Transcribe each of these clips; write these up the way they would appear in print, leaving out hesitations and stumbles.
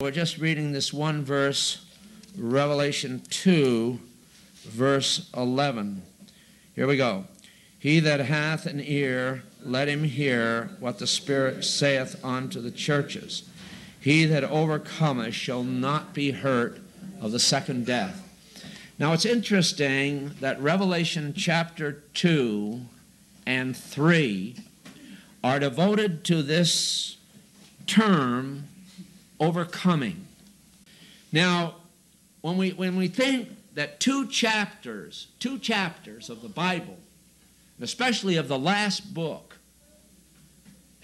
We're just reading this one verse, Revelation 2, verse 11. Here we go. He that hath an ear, let him hear what the Spirit saith unto the churches. He that overcometh shall not be hurt of the second death. Now it's interesting that Revelation chapter 2 and 3 are devoted to this term, overcoming. Now, when we think that two chapters of the Bible, and especially of the last book,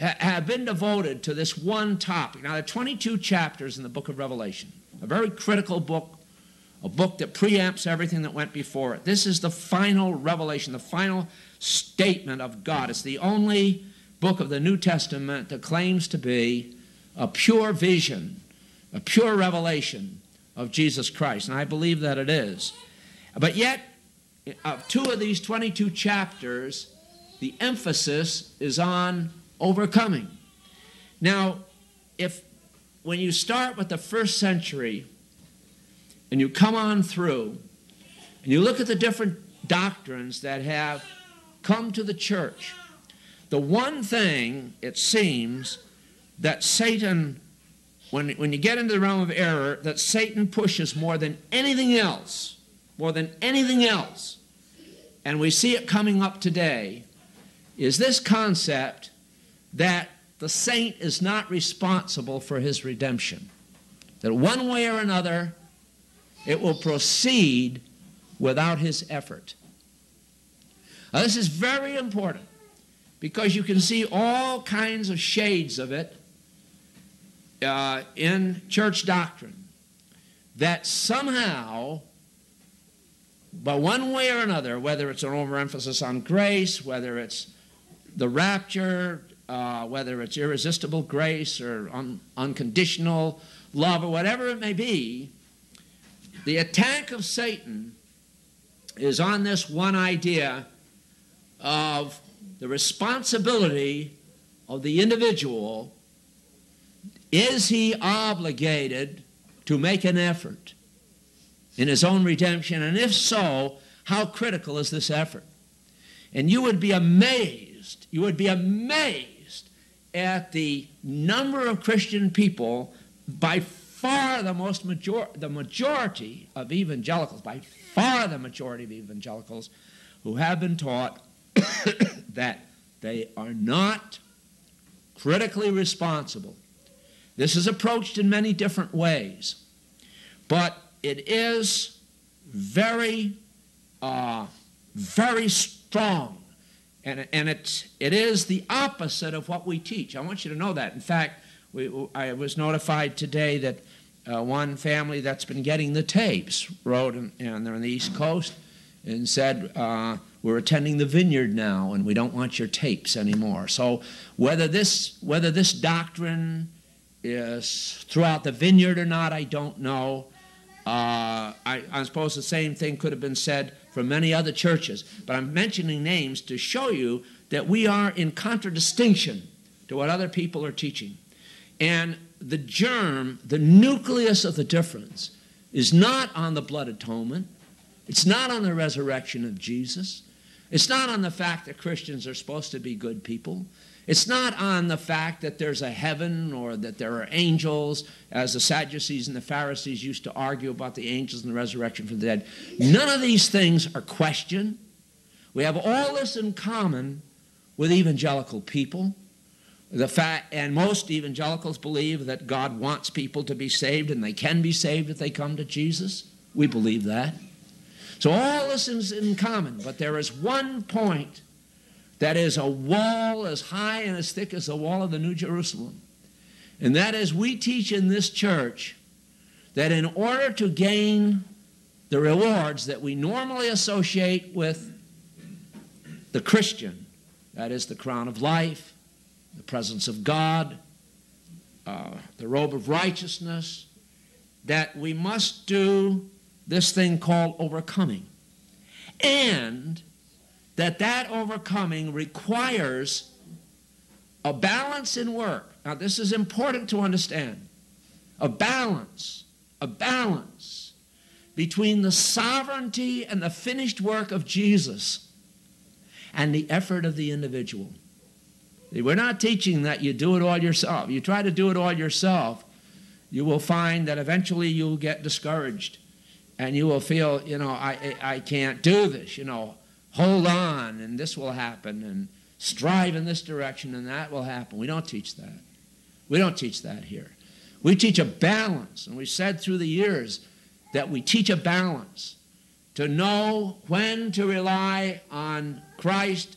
have been devoted to this one topic. Now, there are 22 chapters in the book of Revelation, a very critical book, a book that preempts everything that went before it. This is the final revelation, the final statement of God. It's the only book of the New Testament that claims to be a pure vision, a pure revelation of Jesus Christ. And I believe that it is. But yet, of two of these 22 chapters, the emphasis is on overcoming. Now, when you start with the first century and you come on through and you look at the different doctrines that have come to the church, the one thing, it seems, that Satan, when you get into the realm of error, that Satan pushes more than anything else, and we see it coming up today, is this concept that the saint is not responsible for his redemption. That one way or another, it will proceed without his effort. Now, this is very important because you can see all kinds of shades of it in church doctrine, that somehow, by one way or another, whether it's an overemphasis on grace, whether it's the rapture, whether it's irresistible grace or unconditional love or whatever it may be, the attack of Satan is on this one idea of the responsibility of the individual. Is he obligated to make an effort in his own redemption? And if so, how critical is this effort? And you would be amazed at the number of Christian people, by far the majority of evangelicals, who have been taught that they are not critically responsible. This is approached in many different ways, but it is very strong, and it is the opposite of what we teach. I want you to know that. In fact, I was notified today that one family that's been getting the tapes wrote, and they're on the East Coast, and said, we're attending the Vineyard now, and we don't want your tapes anymore. So whether this doctrine is throughout the Vineyard or not, I don't know. I suppose the same thing could have been said for many other churches, but I'm mentioning names to show you that we are in contradistinction to what other people are teaching. And the germ, the nucleus of the difference, is not on the blood atonement. It's not on the resurrection of Jesus. It's not on the fact that Christians are supposed to be good people. It's not on the fact that there's a heaven or that there are angels, as the Sadducees and the Pharisees used to argue about the angels and the resurrection from the dead. None of these things are questioned. We have all this in common with evangelical people. And most evangelicals believe that God wants people to be saved, and they can be saved if they come to Jesus. We believe that. So all this is in common, but there is one point that is a wall as high and as thick as the wall of the New Jerusalem. And that is, we teach in this church that in order to gain the rewards that we normally associate with the Christian, that is the crown of life, the presence of God, the robe of righteousness, that we must do this thing called overcoming. And that overcoming requires a balance in work. Now, this is important to understand. a balance between the sovereignty and the finished work of Jesus and the effort of the individual. We're not teaching that you do it all yourself. You try to do it all yourself, you will find that eventually you'll get discouraged and you will feel, you know, I can't do this, you know, hold on and this will happen and strive in this direction and that will happen. We don't teach that. We don't teach that here. We teach a balance, and we've said through the years that we teach a balance to know when to rely on Christ's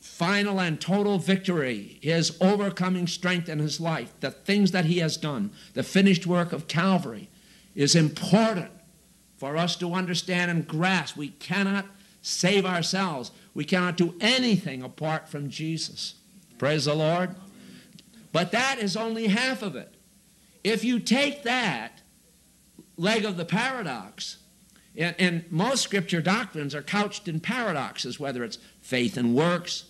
final and total victory, his overcoming strength in his life, the things that he has done, the finished work of Calvary is important for us to understand and grasp. We cannot save ourselves. We cannot do anything apart from Jesus. Praise the Lord. But that is only half of it. If you take that leg of the paradox, and most scripture doctrines are couched in paradoxes, whether it's faith and works,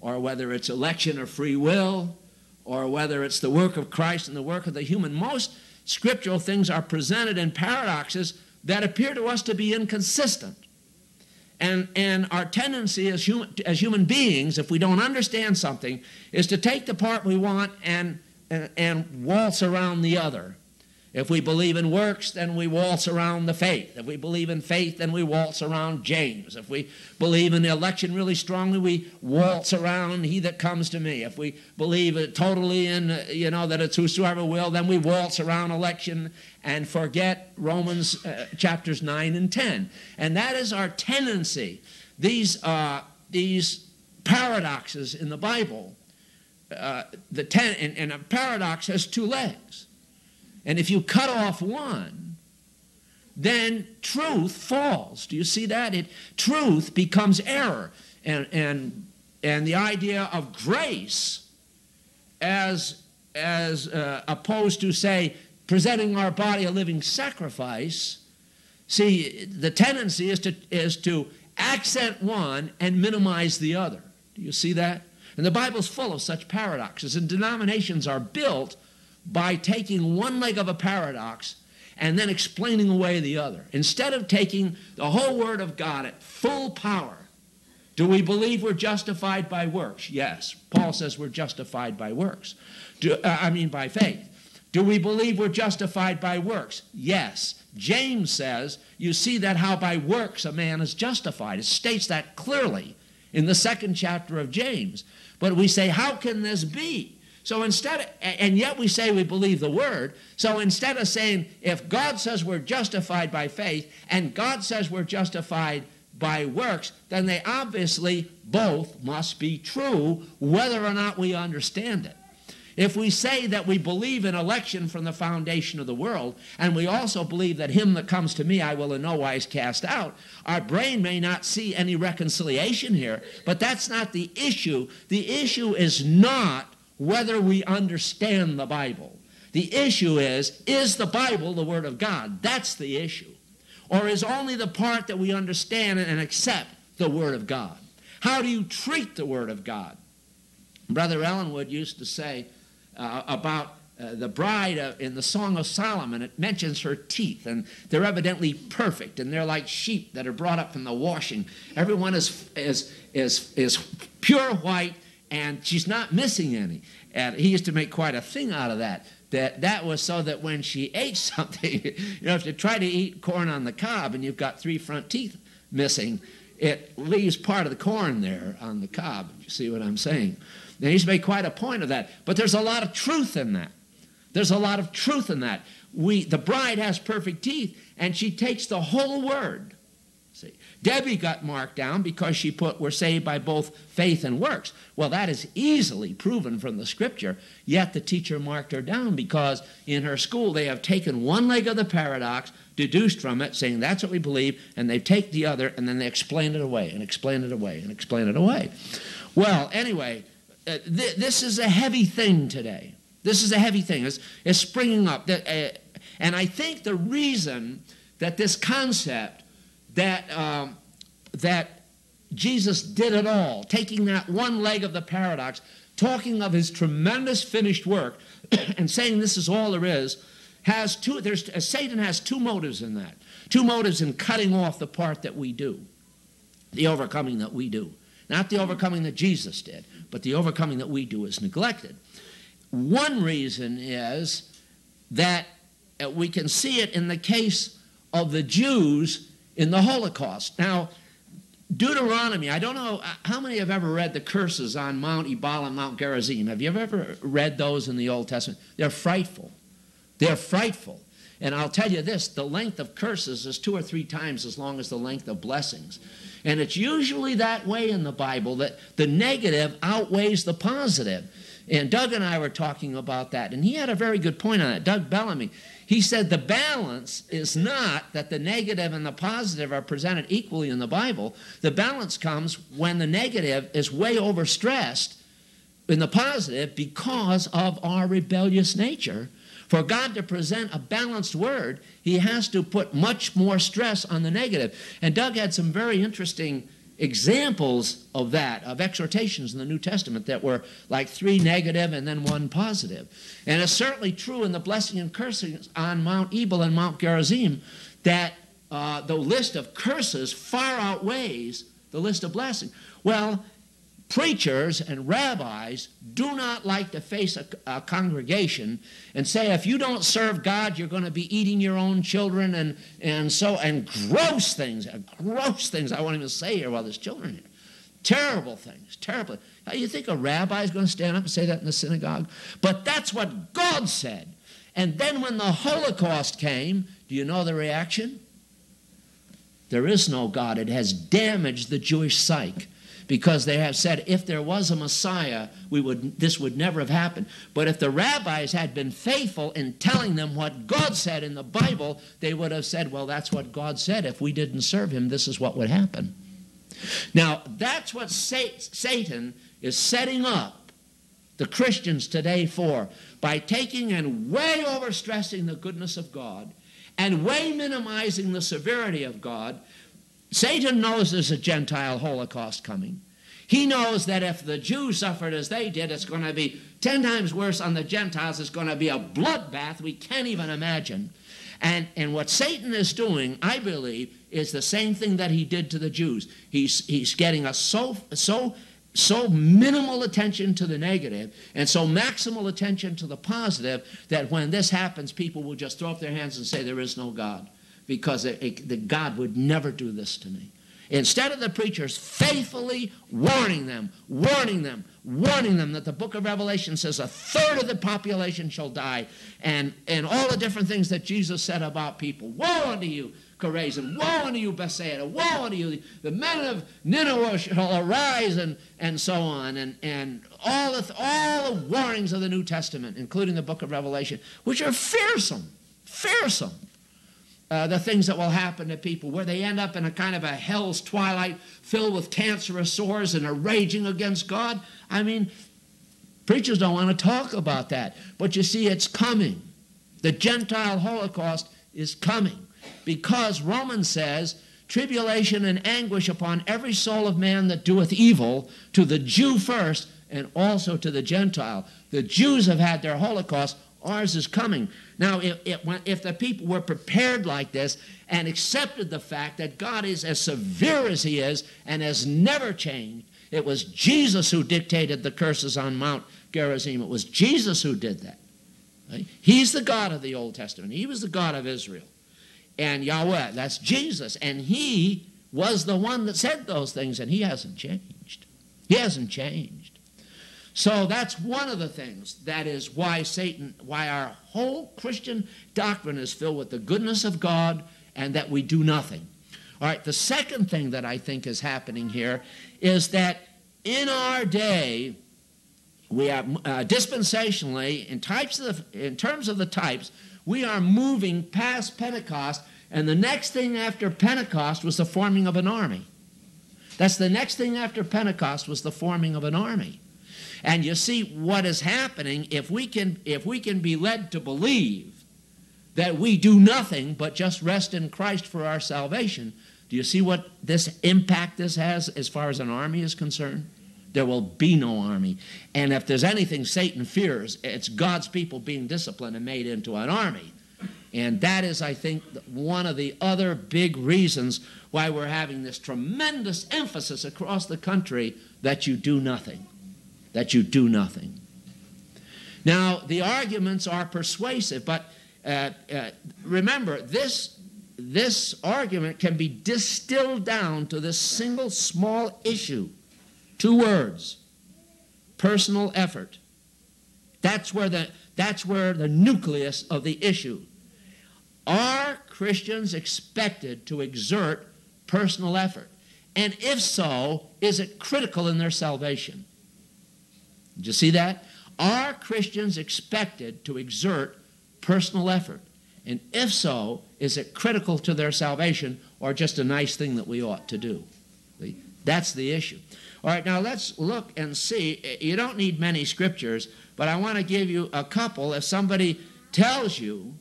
or whether it's election or free will, or whether it's the work of Christ and the work of the human. Most scriptural things are presented in paradoxes that appear to us to be inconsistent. And our tendency as human beings, if we don't understand something, is to take the part we want and waltz around the other. If we believe in works, then we waltz around the faith. If we believe in faith, then we waltz around James. If we believe in the election really strongly, we waltz around he that comes to me. If we believe totally in, you know, that it's whosoever will, then we waltz around election and forget Romans chapters 9 and 10. And that is our tendency. These paradoxes in the Bible, and a paradox has two legs. And if you cut off one, then truth falls. Do you see that? Truth becomes error. And the idea of grace as opposed to, say, presenting our body a living sacrifice, see, the tendency is to accent one and minimize the other. Do you see that? And the Bible's full of such paradoxes. And denominations are built by taking one leg of a paradox and then explaining away the other. Instead of taking the whole Word of God at full power, do we believe we're justified by works? Yes. Paul says we're justified by works. I mean by faith. Do we believe we're justified by works? Yes. James says, you see that how by works a man is justified. It states that clearly in the second chapter of James. But we say, how can this be? So instead, and yet we say we believe the Word, so instead of saying, if God says we're justified by faith and God says we're justified by works, then they obviously both must be true whether or not we understand it. If we say that we believe in election from the foundation of the world, and we also believe that him that comes to me I will in no wise cast out, our brain may not see any reconciliation here, but that's not the issue. The issue is not whether we understand the Bible. The issue is the Bible the Word of God? That's the issue. Or is only the part that we understand and accept the Word of God? How do you treat the Word of God? Brother Ellenwood used to say about the bride in the Song of Solomon, it mentions her teeth, and they're evidently perfect, and they're like sheep that are brought up from the washing. Everyone is pure white, and she's not missing any. And he used to make quite a thing out of that. That was so that when she ate something, you know, if you try to eat corn on the cob and you've got three front teeth missing, it leaves part of the corn there on the cob. You see what I'm saying? Now, he used to make quite a point of that. But there's a lot of truth in that. There's a lot of truth in that. The bride has perfect teeth, and she takes the whole Word. See, Debbie got marked down because she put, we're saved by both faith and works. Well, that is easily proven from the Scripture, yet the teacher marked her down because in her school they have taken one leg of the paradox, deduced from it, saying that's what we believe, and they take the other, and then they explain it away, and explain it away, and explain it away. Well, anyway, this is a heavy thing today. This is a heavy thing. It's springing up. And I think the reason that this concept that Jesus did it all, taking that one leg of the paradox, talking of his tremendous finished work and saying this is all there is, has two, Satan has two motives in that. Two motives in cutting off the part that we do, the overcoming that we do. Not the overcoming that Jesus did, but the overcoming that we do is neglected. One reason is that we can see it in the case of the Jews in the Holocaust. Now, Deuteronomy, I don't know how many have ever read the curses on Mount Ebal and Mount Gerizim. Have you ever read those in the Old Testament? They're frightful. They're frightful. And I'll tell you this, the length of curses is 2 or 3 times as long as the length of blessings. And it's usually that way in the Bible, that the negative outweighs the positive. And Doug and I were talking about that, and he had a very good point on it, Doug Bellamy. He said the balance is not that the negative and the positive are presented equally in the Bible. The balance comes when the negative is way overstressed in the positive because of our rebellious nature. For God to present a balanced word, he has to put much more stress on the negative. And Doug had some very interesting examples of that, of exhortations in the New Testament that were like 3 negative and then 1 positive. And it's certainly true in the blessing and cursing on Mount Ebal and Mount Gerizim that the list of curses far outweighs the list of blessing. Well, preachers and rabbis do not like to face a congregation and say, if you don't serve God, you're going to be eating your own children and gross things I won't even say here while there's children here. Terrible things, terrible. Now, you think a rabbi is going to stand up and say that in the synagogue? But that's what God said. And then when the Holocaust came, do you know the reaction? There is no God. It has damaged the Jewish psyche. Because they have said, if there was a Messiah, this would never have happened. But if the rabbis had been faithful in telling them what God said in the Bible, they would have said, well, that's what God said. If we didn't serve him, this is what would happen. Now, that's what Satan is setting up the Christians today for, by taking and way overstressing the goodness of God and way minimizing the severity of God. Satan knows there's a Gentile Holocaust coming. He knows that if the Jews suffered as they did, it's going to be 10 times worse on the Gentiles. It's going to be a bloodbath we can't even imagine. And what Satan is doing, I believe, is the same thing that he did to the Jews. He's getting us so minimal attention to the negative and so maximal attention to the positive that when this happens, people will just throw up their hands and say, there is no God. Because God would never do this to me. Instead of the preachers faithfully warning them that the book of Revelation says 1/3 of the population shall die, and all the different things that Jesus said about people. Woe unto you, Chorazin. Woe unto you, Bethsaida. Woe unto you. The men of Nineveh shall arise, and so on. And all the warnings of the New Testament, including the book of Revelation, which are fearsome, fearsome. The things that will happen to people, where they end up in a kind of a hell's twilight filled with cancerous sores and are raging against God. I mean, preachers don't want to talk about that. But you see, it's coming. The Gentile Holocaust is coming because Romans says, tribulation and anguish upon every soul of man that doeth evil, to the Jew first and also to the Gentile. The Jews have had their Holocaust. Ours is coming. Now, if the people were prepared like this and accepted the fact that God is as severe as he is and has never changed, it was Jesus who dictated the curses on Mount Gerizim. It was Jesus who did that. Right? He's the God of the Old Testament. He was the God of Israel. And Yahweh, that's Jesus. And he was the one that said those things, and he hasn't changed. He hasn't changed. So that's one of the things that is why our whole Christian doctrine is filled with the goodness of God and that we do nothing. All right, the second thing that I think is happening here is that in our day, we are dispensationally, in terms of the types, we are moving past Pentecost, and the next thing after Pentecost was the forming of an army. That's the next thing after Pentecost was the forming of an army. And you see what is happening if we can be led to believe that we do nothing but just rest in Christ for our salvation. Do you see what this impact this has as far as an army is concerned? there will be no army. And if there's anything Satan fears, it's God's people being disciplined and made into an army. And that is, I think, one of the other big reasons why we're having this tremendous emphasis across the country that you do nothing, that you do nothing. Now, the arguments are persuasive, but remember, this argument can be distilled down to this single small issue. Two words: personal effort. That's where the nucleus of the issue. Are Christians expected to exert personal effort? And if so, is it critical in their salvation? Did you see that? Are Christians expected to exert personal effort? And if so, is it critical to their salvation or just a nice thing that we ought to do? That's the issue. All right, now let's look and see. You don't need many scriptures, but I want to give you a couple. If somebody tells you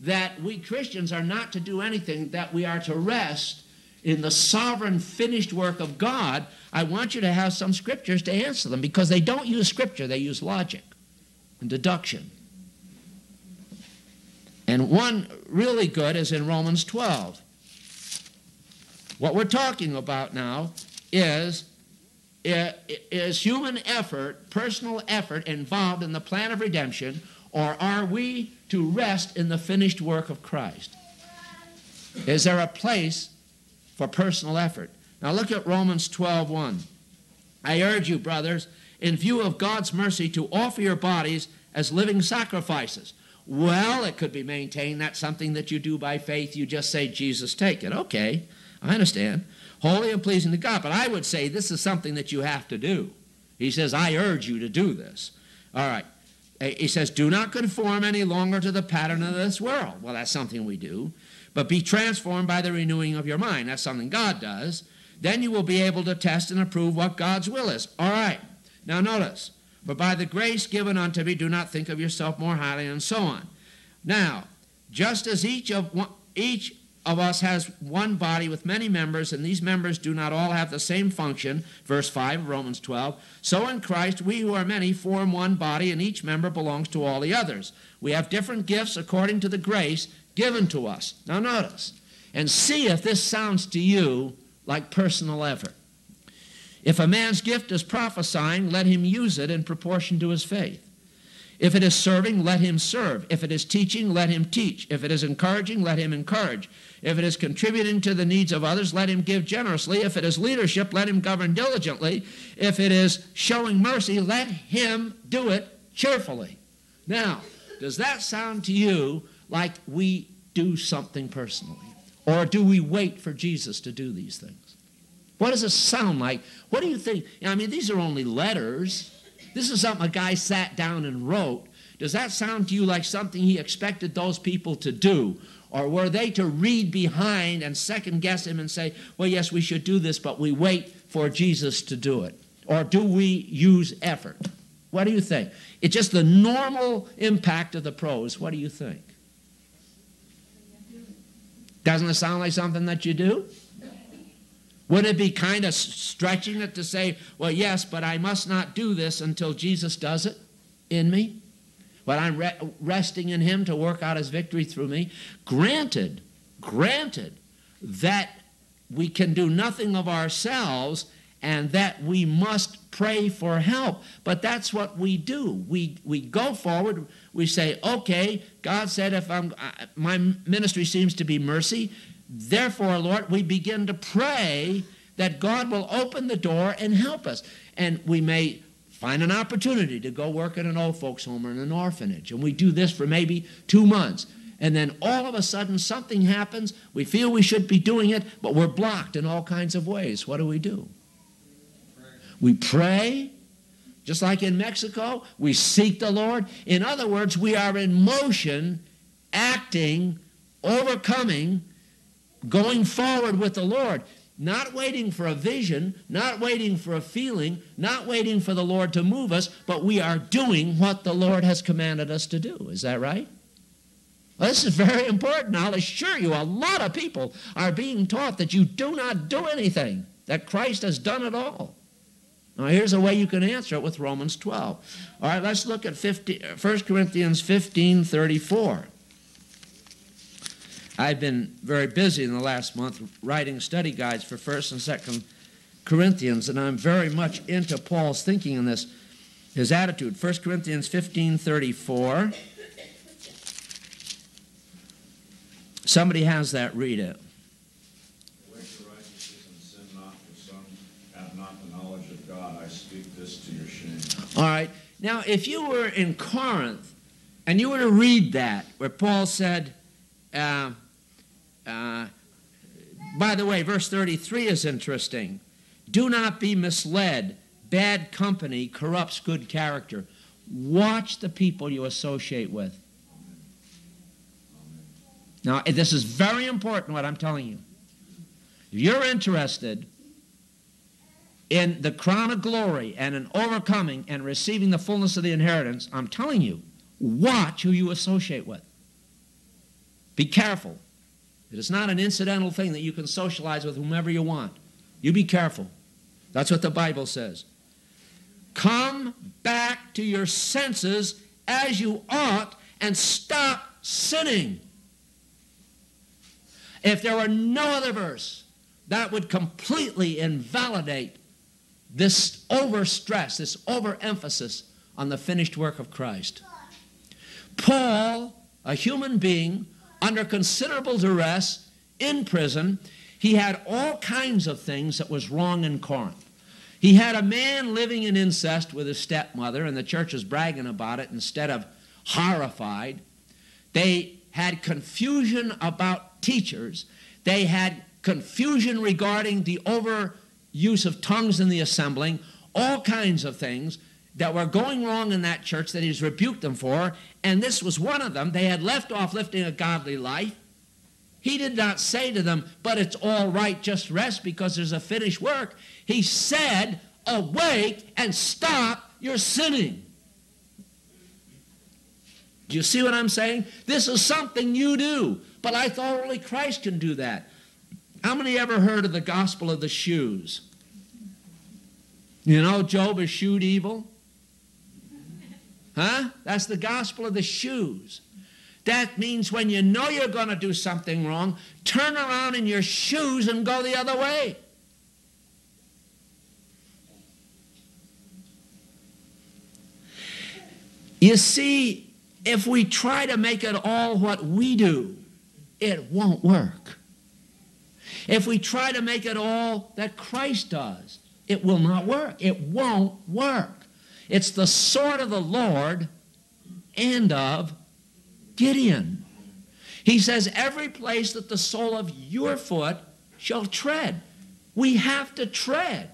that we Christians are not to do anything, that we are to rest in the sovereign finished work of God, I want you to have some scriptures to answer them, because they don't use scripture, they use logic and deduction. And one really good is in Romans 12. What we're talking about now is human effort, personal effort involved in the plan of redemption, or are we to rest in the finished work of Christ? Is there a place for personal effort? Now look at Romans 12:1. I urge you, brothers, in view of God's mercy, to offer your bodies as living sacrifices. Well, it could be maintained that's something that you do by faith. You just say, Jesus, take it. Okay, I understand. Holy and pleasing to God. But I would say this is something that you have to do. He says, I urge you to do this. All right. He says, do not conform any longer to the pattern of this world. Well, that's something we do. But be transformed by the renewing of your mind. That's something God does. Then you will be able to test and approve what God's will is. All right. Now notice, for by the grace given unto me, do not think of yourself more highly, and so on. Now, just as each of us has one body with many members, and these members do not all have the same function, verse 5 of Romans 12, so in Christ we who are many form one body, and each member belongs to all the others. We have different gifts according to the grace given to us. Now notice, and see if this sounds to you like personal effort. If a man's gift is prophesying, let him use it in proportion to his faith. If it is serving, let him serve. If it is teaching, let him teach. If it is encouraging, let him encourage. If it is contributing to the needs of others, let him give generously. If it is leadership, let him govern diligently. If it is showing mercy, let him do it cheerfully. Now, does that sound to you like we do something personally? Or do we wait for Jesus to do these things? What does it sound like? What do you think? I mean, these are only letters. This is something a guy sat down and wrote. Does that sound to you like something he expected those people to do? Or were they to read behind and second-guess him and say, well, yes, we should do this, but we wait for Jesus to do it? Or do we use effort? What do you think? It's just the normal impact of the prose. What do you think? Doesn't it sound like something that you do? Would it be kind of stretching it to say, well, yes, but I must not do this until Jesus does it in me? But I'm resting in him to work out his victory through me. Granted that we can do nothing of ourselves and that we must pray for help. But that's what we do. We go forward. We say, okay, God said if my ministry seems to be mercy, therefore, Lord, we begin to pray that God will open the door and help us. And we may find an opportunity to go work in an old folks' home or in an orphanage. And we do this for maybe 2 months. And then all of a sudden something happens. We feel we should be doing it, but we're blocked in all kinds of ways. What do? We pray. Just like in Mexico, we seek the Lord. In other words, we are in motion, acting, overcoming, going forward with the Lord, not waiting for a vision, not waiting for a feeling, not waiting for the Lord to move us, but we are doing what the Lord has commanded us to do. Is that right? Well, this is very important. I'll assure you, a lot of people are being taught that you do not do anything, that Christ has done it all. Now, here's a way you can answer it with Romans 12. All right, let's look at 1 Corinthians 15:34. I've been very busy in the last month writing study guides for 1st and 2nd Corinthians, and I'm very much into Paul's thinking in this, his attitude. 1 Corinthians 15:34. Somebody has that, read it. All right. Now, if you were in Corinth and you were to read that, where Paul said, by the way, verse 33 is interesting. Do not be misled. Bad company corrupts good character. Watch the people you associate with. Now, this is very important, what I'm telling you. If you're interested in the crown of glory and in overcoming and receiving the fullness of the inheritance, I'm telling you, watch who you associate with. Be careful. It is not an incidental thing that you can socialize with whomever you want. You be careful. That's what the Bible says. Come back to your senses as you ought and stop sinning. If there were no other verse, that would completely invalidate this overstress, this overemphasis on the finished work of Christ. Paul, a human being, under considerable duress, in prison, he had all kinds of things that was wrong in Corinth. He had a man living in incest with his stepmother, and the church is bragging about it instead of horrified. They had confusion about teachers. They had confusion regarding the overuse of tongues in the assembling, all kinds of things that were going wrong in that church that he's rebuked them for, and this was one of them. They had left off living a godly life. He did not say to them, but it's all right, just rest because there's a finished work. He said, awake and stop your sinning. Do you see what I'm saying? This is something you do, but I thought only Christ can do that. How many ever heard of the gospel of the shoes? You know, Job eschewed evil. Huh? That's the gospel of the shoes. That means when you know you're going to do something wrong, turn around in your shoes and go the other way. You see, if we try to make it all what we do, it won't work. If we try to make it all that Christ does, it will not work. It won't work. It's the sword of the Lord and of Gideon. He says, every place that the sole of your foot shall tread. We have to tread.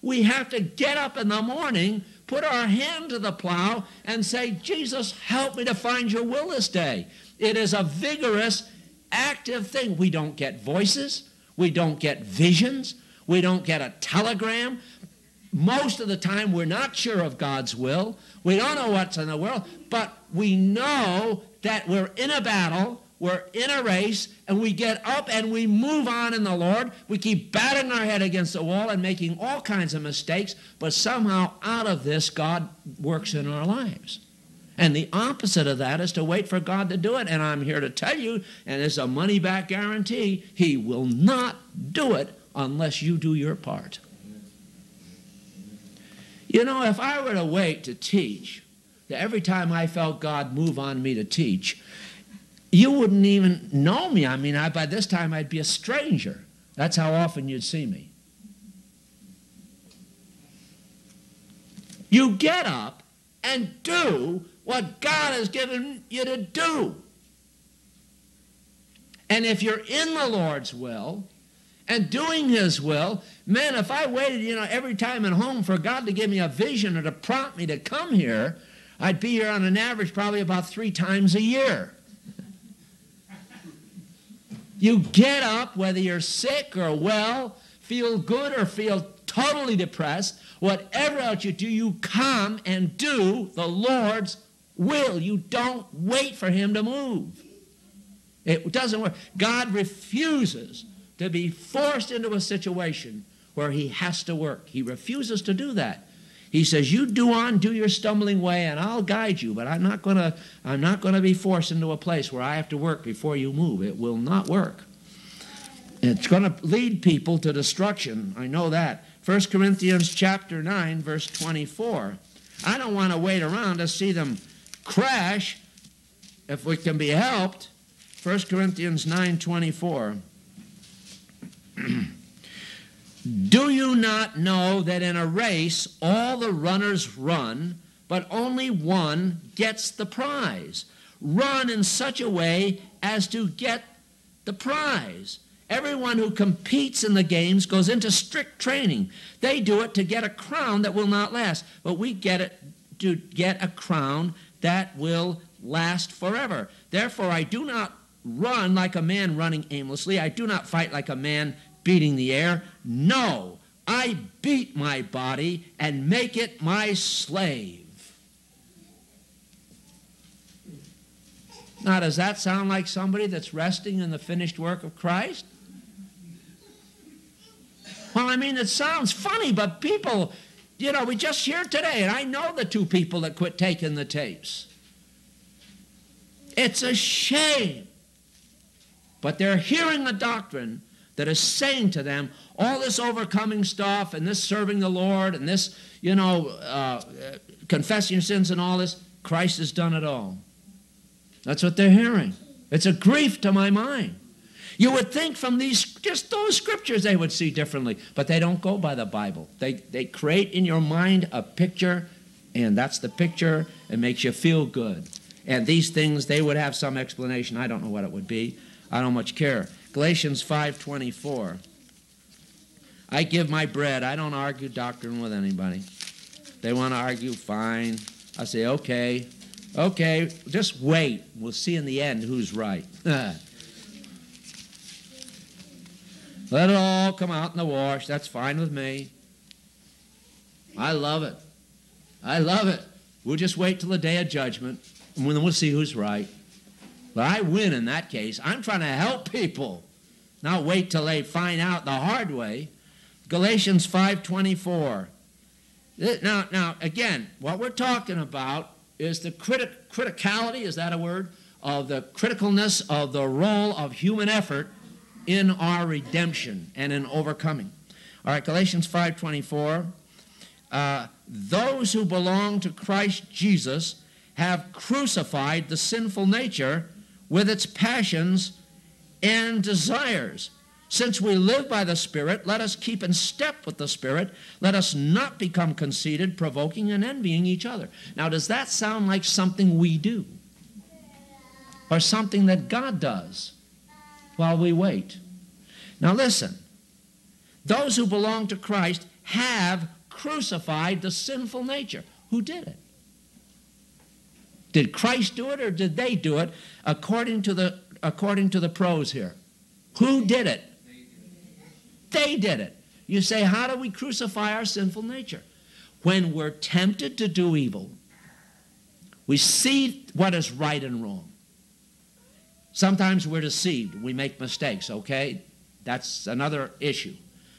We have to get up in the morning, put our hand to the plow, and say, Jesus, help me to find your will this day. It is a vigorous, active thing. We don't get voices. We don't get visions. We don't get a telegram. Most of the time, we're not sure of God's will. We don't know what's in the world, but we know that we're in a battle, we're in a race, and we get up and we move on in the Lord. We keep batting our head against the wall and making all kinds of mistakes, but somehow out of this, God works in our lives. And the opposite of that is to wait for God to do it. And I'm here to tell you, and it's a money-back guarantee, he will not do it unless you do your part. You know, if I were to wait to teach, every time I felt God move on me to teach, you wouldn't even know me. I mean, by this time I'd be a stranger. That's how often you'd see me. You get up and do what God has given you to do. And if you're in the Lord's will and doing his will, man, if I waited, you know, every time at home for God to give me a vision or to prompt me to come here, I'd be here on an average probably about 3 times a year. You get up, whether you're sick or well, feel good or feel totally depressed, whatever else you do, you come and do the Lord's will. You don't wait for him to move. It doesn't work. God refuses to be forced into a situation where he has to work. He refuses to do that. He says, you do on, do your stumbling way, and I'll guide you, but I'm not going to be forced into a place where I have to work before you move. It will not work. It's going to lead people to destruction. I know that. 1 Corinthians chapter 9, verse 24. I don't want to wait around to see them crash if we can be helped. 1 Corinthians 9:24. Do you not know that in a race all the runners run, but only one gets the prize? Run in such a way as to get the prize. Everyone who competes in the games goes into strict training. They do it to get a crown that will not last, but we get it to get a crown that will last forever. Therefore, I do not run like a man running aimlessly. I do not fight like a man beating the air. No, I beat my body and make it my slave. Now, does that sound like somebody that's resting in the finished work of Christ? Well, I mean, it sounds funny, but people, you know, we just hear today, and I know the two people that quit taking the tapes. It's a shame. But they're hearing a doctrine that is saying to them, all this overcoming stuff and this serving the Lord and this, you know, confessing your sins and all this, Christ has done it all. That's what they're hearing. It's a grief to my mind. You would think from these, just those scriptures, they would see differently, but they don't go by the Bible. They create in your mind a picture, and that's the picture. It makes you feel good. And these things, they would have some explanation. I don't know what it would be. I don't much care. Galatians 5:24. I give my bread. I don't argue doctrine with anybody. They want to argue, fine. I say, okay, just wait. We'll see in the end who's right. Let it all come out in the wash. That's fine with me. I love it. We'll just wait till the day of judgment, and then we'll see who's right. But I win in that case. I'm trying to help people, not wait till they find out the hard way. Galatians 5:24. Now, again, what we're talking about is the criticality, is that a word, of the criticalness of the role of human effort in our redemption and in overcoming. All right, Galatians 5:24. Those who belong to Christ Jesus have crucified the sinful nature with its passions and desires. Since we live by the Spirit, let us keep in step with the Spirit. Let us not become conceited, provoking and envying each other. Now, does that sound like something we do? Or something that God does while we wait? Now, listen. Those who belong to Christ have crucified the sinful nature. Who did it? Did Christ do it, or did they do it according to the pros here? Who did it? They did it. You say, how do we crucify our sinful nature? When we're tempted to do evil, we see what is right and wrong. Sometimes we're deceived. We make mistakes, okay? That's another issue.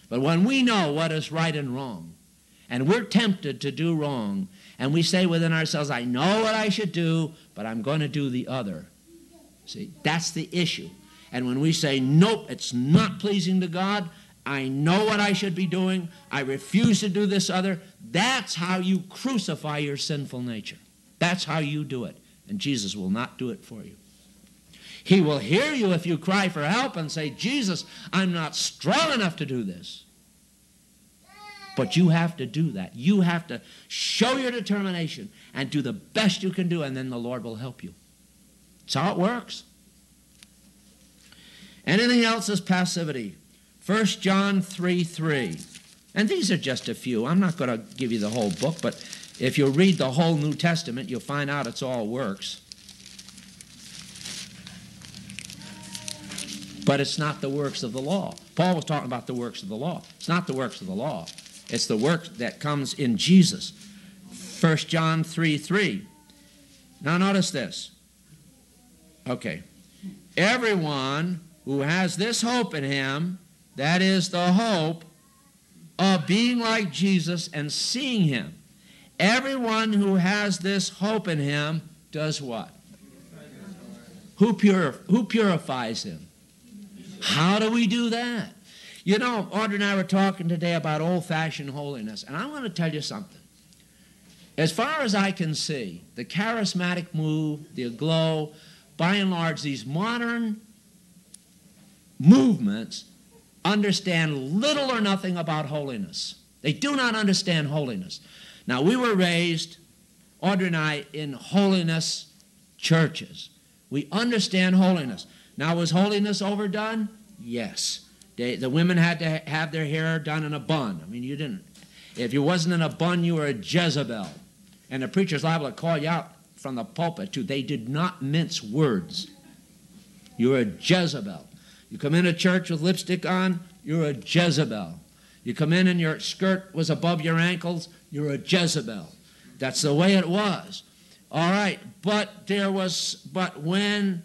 But when we know what is right and wrong, and we're tempted to do wrong, and we say within ourselves, I know what I should do, but I'm going to do the other. See, that's the issue. And when we say, nope, it's not pleasing to God, I know what I should be doing, I refuse to do this other, that's how you crucify your sinful nature. That's how you do it. And Jesus will not do it for you. He will hear you if you cry for help and say, Jesus, I'm not strong enough to do this. But you have to do that. You have to show your determination and do the best you can do, and then the Lord will help you. That's how it works. Anything else is passivity. 1 John 3:3. And these are just a few. I'm not going to give you the whole book, but if you read the whole New Testament, you'll find out it's all works. But it's not the works of the law. Paul was talking about the works of the law. It's not the works of the law. It's the work that comes in Jesus. 1 John 3:3. Now notice this. Okay. Everyone who has this hope in him, that is the hope of being like Jesus and seeing him, Everyone who has this hope in him does what? Who purifies him? How do we do that? You know, Audrey and I were talking today about old-fashioned holiness, and I want to tell you something. As far as I can see, the charismatic move, the aglow, by and large, these modern movements understand little or nothing about holiness. They do not understand holiness. Now, we were raised, Audrey and I, in holiness churches. We understand holiness. Now, was holiness overdone? Yes. The women had to have their hair done in a bun. I mean, you didn't. If you wasn't in a bun, you were a Jezebel. And the preacher's liable to call you out from the pulpit, too. They did not mince words. You were a Jezebel. You come into church with lipstick on, you're a Jezebel. You come in and your skirt was above your ankles, you're a Jezebel. That's the way it was. All right, but there was, when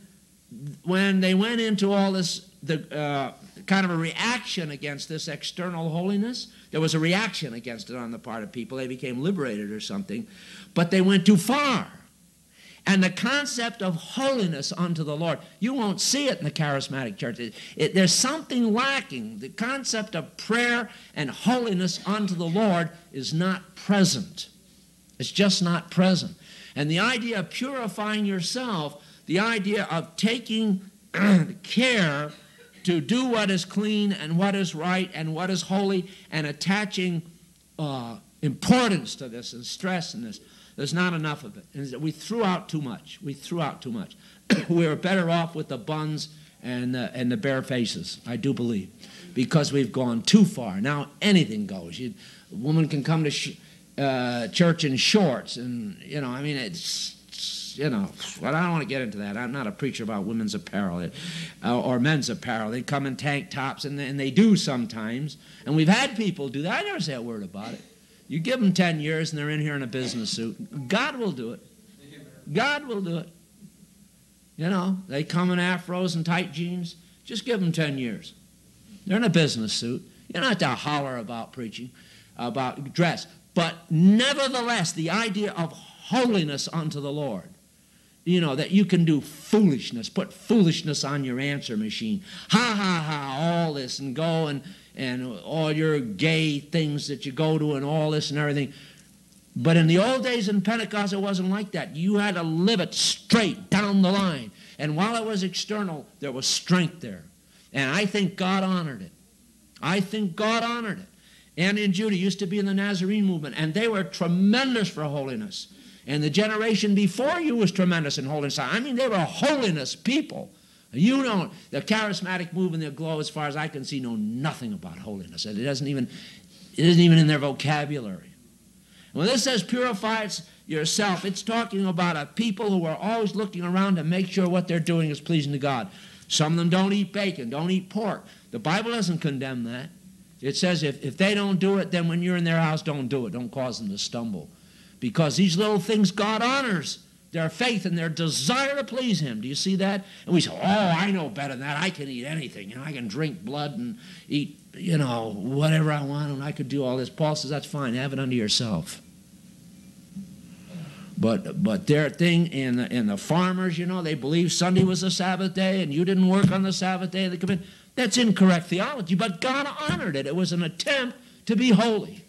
they went into all this, kind of a reaction against this external holiness, there was a reaction against it on the part of people. They became liberated or something, but they went too far. And the concept of holiness unto the Lord, you won't see it in the charismatic church. There's something lacking. The concept of prayer and holiness unto the Lord is not present. It's just not present. And the idea of purifying yourself, the idea of taking care to do what is clean and what is right and what is holy and attaching importance to this and stress in this, there's not enough of it. And we threw out too much. We threw out too much. We were better off with the buns and the bare faces, I do believe, because we've gone too far. Now anything goes. A woman can come to church in shorts, and, you know, I mean, it's, you know, well, I don't want to get into that. I'm not a preacher about women's apparel or men's apparel. They come in tank tops, and they do sometimes. And we've had people do that. I never say a word about it. You give them 10 years and they're in here in a business suit. God will do it. God will do it. You know, they come in afros and tight jeans. Just give them 10 years. They're in a business suit. You don't have to holler about preaching, about dress. But nevertheless, the idea of holiness unto the Lord, you know, that you can do foolishness, put foolishness on your answer machine. Ha, ha, ha, all this and go and all your gay things that you go to and all this and everything. But in the old days in Pentecost, it wasn't like that. You had to live it straight down the line. And while it was external, there was strength there. And I think God honored it. I think God honored it. Annie and Judy used to be in the Nazarene movement, and they were tremendous for holiness. And the generation before you was tremendous in holiness. I mean, they were holiness people. You don't. The charismatic move and their glow, as far as I can see, know nothing about holiness. It isn't even in their vocabulary. When this says purify yourself, it's talking about a people who are always looking around to make sure what they're doing is pleasing to God. Some of them don't eat bacon, don't eat pork. The Bible doesn't condemn that. It says if they don't do it, then when you're in their house, don't do it. Don't cause them to stumble. Because these little things God honors. Their faith and their desire to please him. Do you see that? And we say, oh, I know better than that. I can eat anything. You know, I can drink blood and eat, you know, whatever I want, and I could do all this. Paul says, that's fine. Have it unto yourself. But their thing in the farmers, you know, they believe Sunday was the Sabbath day and you didn't work on the Sabbath day. They come in. That's incorrect theology, but God honored it. It was an attempt to be holy,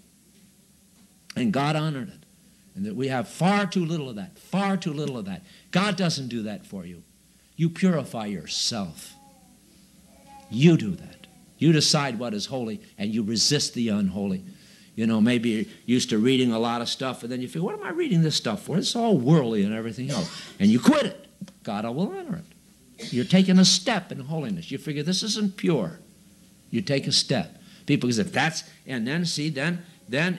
and God honored it. And that we have far too little of that, far too little of that. God doesn't do that for you. You purify yourself. You do that. You decide what is holy, and you resist the unholy. You know, maybe you're used to reading a lot of stuff, and then you feel, what am I reading this stuff for? It's all worldly and everything else. And you quit it. God will honor it. You're taking a step in holiness. You figure this isn't pure. You take a step. People say, then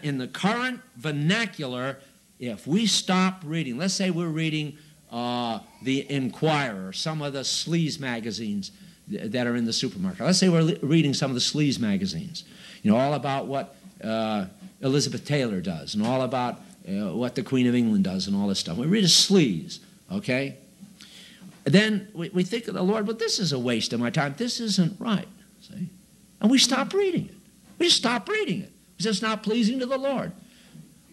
in the current vernacular, if we stop reading, let's say we're reading The Inquirer, some of the sleaze magazines that are in the supermarket. Let's say we're reading some of the sleaze magazines, you know, all about what Elizabeth Taylor does and all about what the Queen of England does and all this stuff. We read a sleaze, okay? Then we think of the Lord, well, this is a waste of my time. This isn't right, see? And we stop reading it. We just stop reading it. It's just not pleasing to the Lord.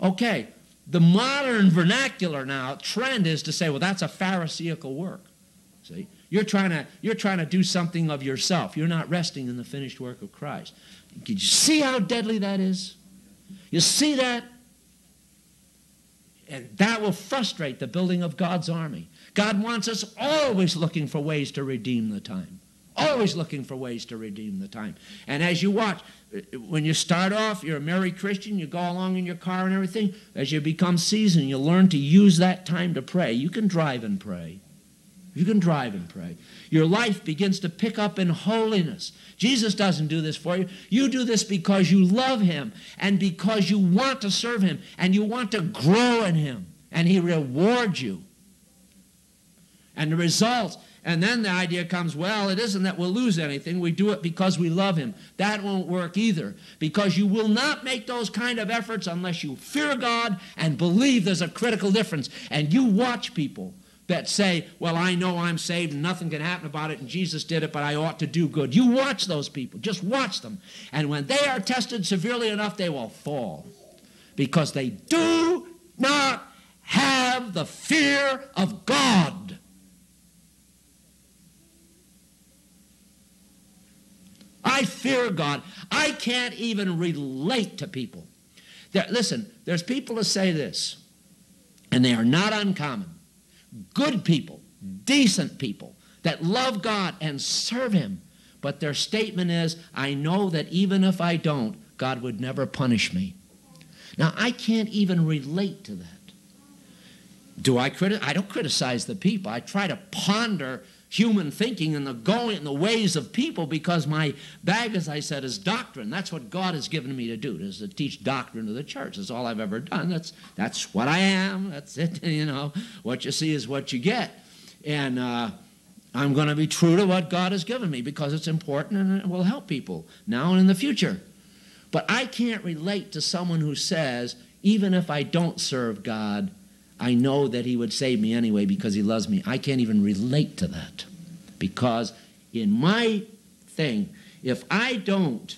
Okay. The modern vernacular now, trend is to say, well, that's a Pharisaical work. See, you're trying to do something of yourself. You're not resting in the finished work of Christ. Did you see how deadly that is? You see that? And that will frustrate the building of God's army. God wants us always looking for ways to redeem the time. Always looking for ways to redeem the time. And as you watch, when you start off, you're a merry Christian, you go along in your car and everything. As you become seasoned, you learn to use that time to pray. You can drive and pray. You can drive and pray. Your life begins to pick up in holiness. Jesus doesn't do this for you. You do this because you love him and because you want to serve him and you want to grow in him. And he rewards you. And the results. And then the idea comes, well, it isn't that we'll lose anything. We do it because we love him. That won't work either, because you will not make those kind of efforts unless you fear God and believe there's a critical difference. And you watch people that say, well, I know I'm saved and nothing can happen about it and Jesus did it, but I ought to do good. You watch those people. Just watch them. And when they are tested severely enough, they will fall because they do not have the fear of God. I fear God. I can't even relate to people. Listen, there's people that say this, and they are not uncommon. Good people, decent people that love God and serve him. But their statement is, I know that even if I don't, God would never punish me. Now, I can't even relate to that. Do I criticize? I don't criticize the people. I try to ponder human thinking and the going and the ways of people, because my bag, as I said, is doctrine. That's what God has given me to do, is to teach doctrine to the church. That's all I've ever done. That's what I am. That's it. You know, what you see is what you get. And I'm going to be true to what God has given me because it's important and it will help people now and in the future. But I can't relate to someone who says, even if I don't serve God, I know that he would save me anyway because he loves me. I can't even relate to that, because in my thing, if I don't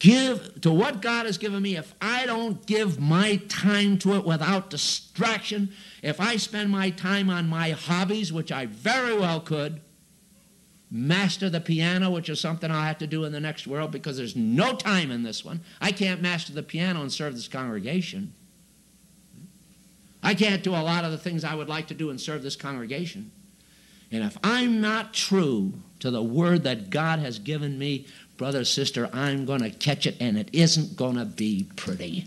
give to what God has given me, if I don't give my time to it without distraction, if I spend my time on my hobbies, which I very well could, master the piano, which is something I'll have to do in the next world because there's no time in this one. I can't master the piano and serve this congregation. I can't do a lot of the things I would like to do and serve this congregation. And if I'm not true to the word that God has given me, brother, sister, I'm going to catch it, and it isn't going to be pretty.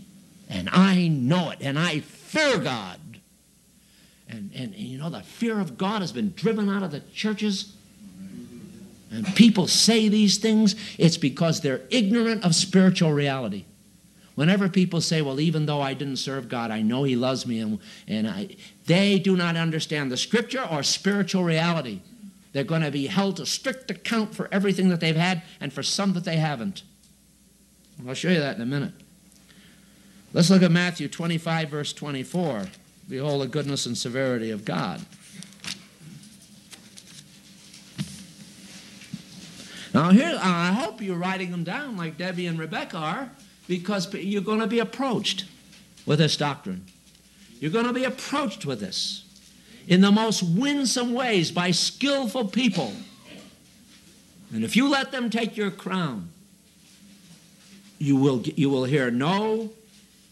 And I know it, and I fear God. And you know, the fear of God has been driven out of the churches. And people say these things. It's because they're ignorant of spiritual reality. Whenever people say, well, even though I didn't serve God, I know he loves me, they do not understand the scripture or spiritual reality. They're going to be held to strict account for everything that they've had and for some that they haven't. I'll show you that in a minute. Let's look at Matthew 25, verse 24. Behold the goodness and severity of God. Now here, I hope you're writing them down like Debbie and Rebecca are, because you're going to be approached with this doctrine. You're going to be approached with this in the most winsome ways by skillful people. And if you let them take your crown, you will hear no,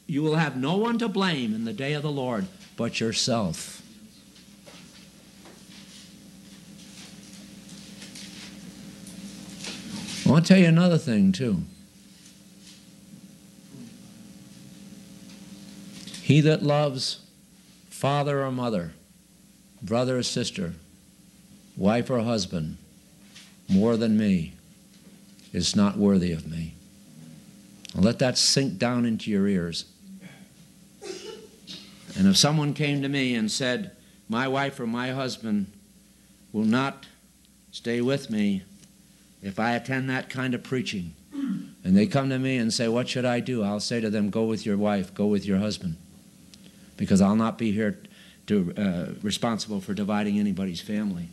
you will have no one to blame in the day of the Lord but yourself. I want to tell you another thing too. He that loves father or mother, brother or sister, wife or husband, more than me, is not worthy of me. And let that sink down into your ears. And if someone came to me and said, my wife or my husband will not stay with me if I attend that kind of preaching, and they come to me and say, what should I do? I'll say to them, go with your wife, go with your husband, because I'll not be here to responsible for dividing anybody's family.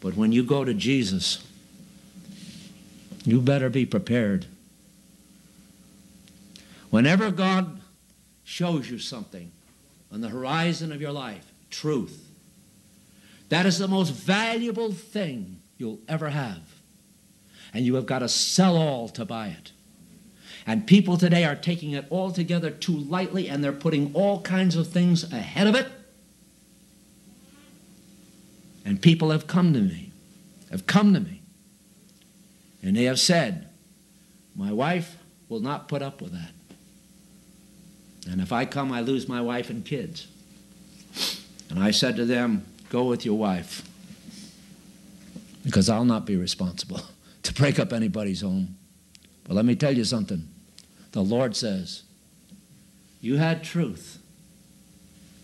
But when you go to Jesus, you better be prepared. Whenever God shows you something on the horizon of your life, truth. That is the most valuable thing you'll ever have. And you have got to sell all to buy it. And people today are taking it altogether too lightly, and they're putting all kinds of things ahead of it. And people have come to me, and they have said, my wife will not put up with that. And if I come, I lose my wife and kids. And I said to them, go with your wife, because I'll not be responsible to break up anybody's home. But let me tell you something. The Lord says, you had truth,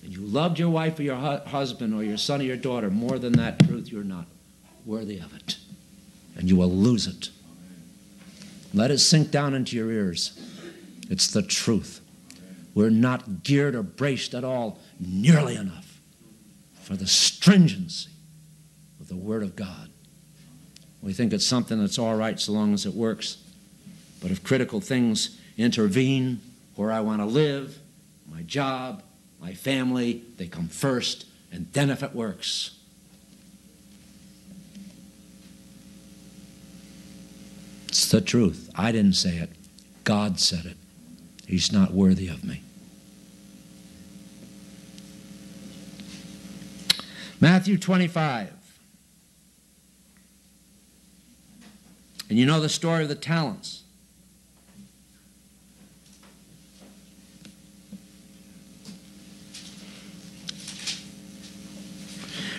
and you loved your wife or your husband or your son or your daughter more than that truth. You're not worthy of it, and you will lose it. Let it sink down into your ears. It's the truth. We're not geared or braced at all nearly enough for the stringency of the Word of God. We think it's something that's all right so long as it works. But if critical things intervene, where I want to live, my job, my family, they come first, and then if it works. It's the truth. I didn't say it. God said it. He's not worthy of me. Matthew 25. And you know the story of the talents.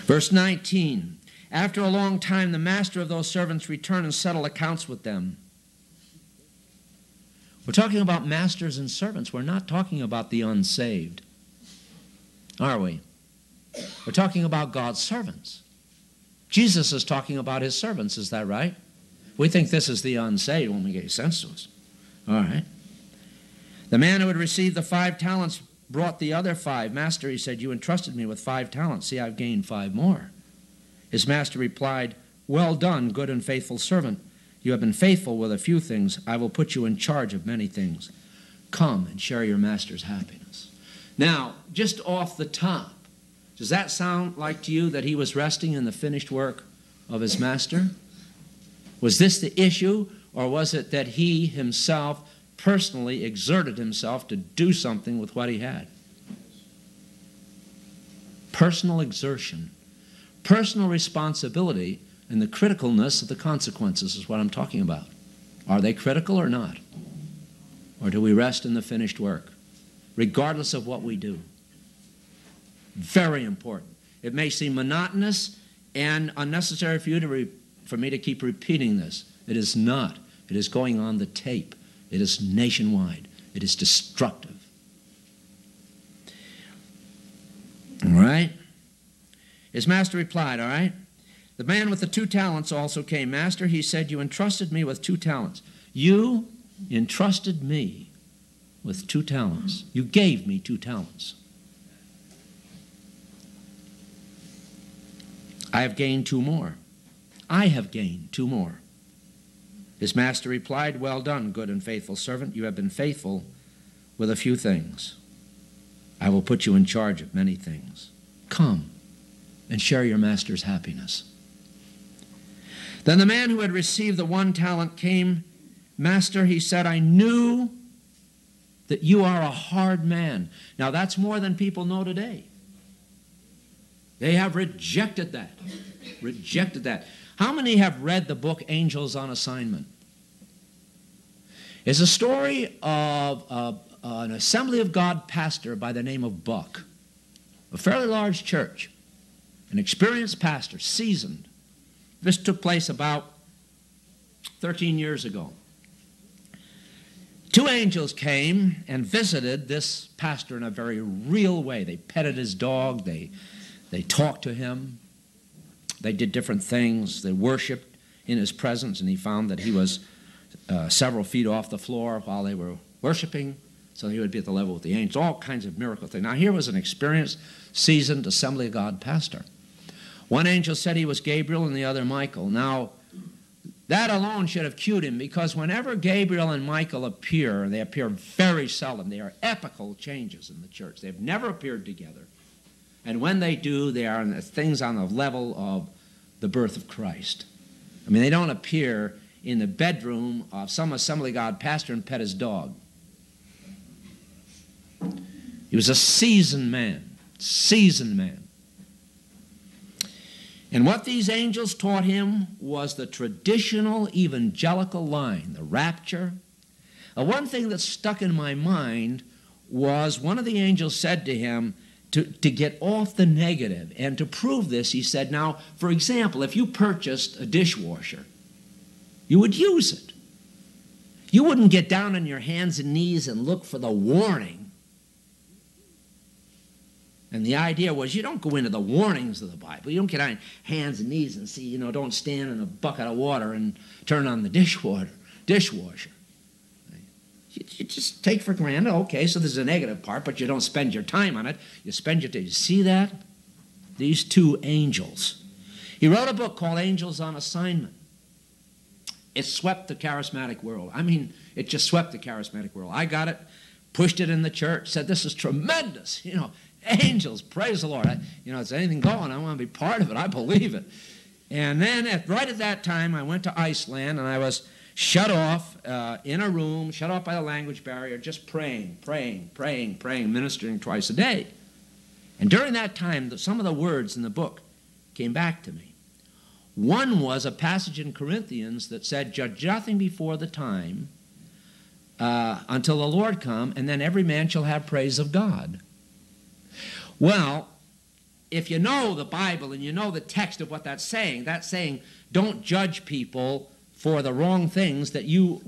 Verse 19. After a long time, the master of those servants returned and settled accounts with them. We're talking about masters and servants. We're not talking about the unsaved, are we? We're talking about God's servants. Jesus is talking about his servants, is that right? We think this is the unsaved when we get sense to us. All right. The man who had received the 5 talents brought the other 5. Master, he said, you entrusted me with 5 talents. See, I've gained 5 more. His master replied, well done, good and faithful servant. You have been faithful with a few things. I will put you in charge of many things. Come and share your master's happiness. Now, just off the top, does that sound like to you that he was resting in the finished work of his master? Was this the issue, or was it that he himself personally exerted himself to do something with what he had? Personal exertion, personal responsibility, and the criticalness of the consequences is what I'm talking about. Are they critical or not? Or do we rest in the finished work, regardless of what we do? Very important. It may seem monotonous and unnecessary for you to for me to keep repeating this. It is not. It is going on the tape. It is nationwide. It is destructive. All right? His master replied, all right? The man with the 2 talents also came. Master, he said, you entrusted me with 2 talents. You entrusted me with 2 talents. You gave me 2 talents. I have gained 2 more. I have gained 2 more. His master replied, well done, good and faithful servant. You have been faithful with a few things. I will put you in charge of many things. Come and share your master's happiness. Then the man who had received the 1 talent came. Master, he said, I knew that you are a hard man. Now, that's more than people know today. They have rejected that. Rejected that. How many have read the book Angels on Assignment? It's a story of an Assembly of God pastor by the name of Buck, a fairly large church, an experienced pastor, seasoned. This took place about 13 years ago. 2 angels came and visited this pastor in a very real way. They petted his dog. They talked to him. They did different things. They worshiped in his presence, and he found that he was several feet off the floor while they were worshiping, so he would be at the level with the angels. All kinds of miracle things. Now, here was an experienced, seasoned Assembly of God pastor. 1 angel said he was Gabriel and the other Michael. Now, That alone should have cued him, because whenever Gabriel and Michael appear, and they appear very seldom, they are epochal changes in the church. They've never appeared together. And when they do, they are things on the level of the birth of Christ. I mean, they don't appear in the bedroom of some Assembly of God pastor and pet his dog. He was a seasoned man, And what these angels taught him was the traditional evangelical line, the rapture. One thing that stuck in my mind was one of the angels said to him, to get off the negative, and to prove this, he said, now, for example, if you purchased a dishwasher, you would use it. You wouldn't get down on your hands and knees and look for the warning. And the idea was you don't go into the warnings of the Bible. You don't get on your hands and knees and see, you know, don't stand in a bucket of water and turn on the dishwasher. You just take for granted, okay, so there's a negative part, but you don't spend your time on it. You spend your time. You see that? These two angels. He wrote a book called Angels on Assignment. It swept the charismatic world. I mean, it just swept the charismatic world. I got it, pushed it in the church, said this is tremendous. You know, angels, praise the Lord. You know, if there's anything going, I want to be part of it. I believe it. And then right at that time, I went to Iceland, and I was shut off in a room, shut off by the language barrier, just praying, ministering twice a day. And during that time, some of the words in the book came back to me. One was a passage in Corinthians that said, judge nothing before the time until the Lord come, and then every man shall have praise of God. Well, if you know the Bible and you know the text of what that's saying, don't judge people for the wrong things that you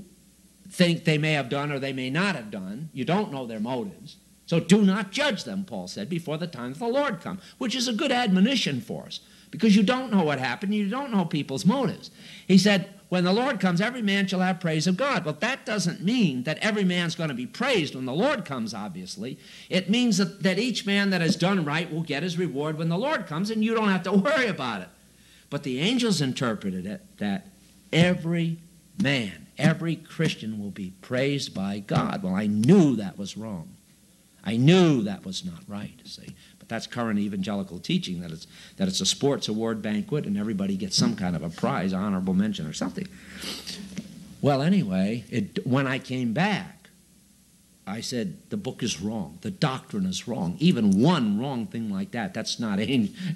think they may have done or they may not have done. You don't know their motives. So do not judge them, Paul said, before the time of the Lord come, which is a good admonition for us, because you don't know what happened. You don't know people's motives. He said, when the Lord comes, every man shall have praise of God. Well, that doesn't mean that every man's going to be praised when the Lord comes, obviously. It means that each man that has done right will get his reward when the Lord comes, and you don't have to worry about it. But the angels interpreted it that every man, every Christian will be praised by God. Well, I knew that was wrong. I knew that was not right, see. But that's current evangelical teaching, that it's a sports award banquet and everybody gets some kind of a prize, honorable mention or something. Well, anyway, when I came back, I said, the book is wrong. The doctrine is wrong. Even one wrong thing like that, that's not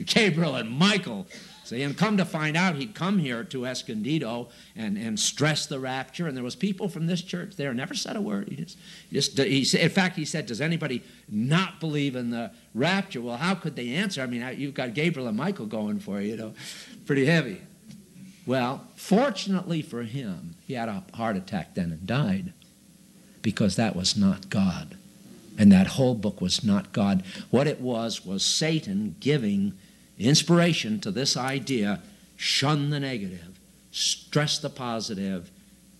Gabriel and Michael. See, and come to find out, he'd come here to Escondido and stress the rapture, and there was people from this church there, never said a word. In fact, he said, does anybody not believe in the rapture? Well, how could they answer? I mean, you've got Gabriel and Michael going for you, you know, pretty heavy. Well, fortunately for him, he had a heart attack then and died, because that was not God, and that whole book was not God. What it was Satan giving inspiration to this idea: shun the negative, stress the positive,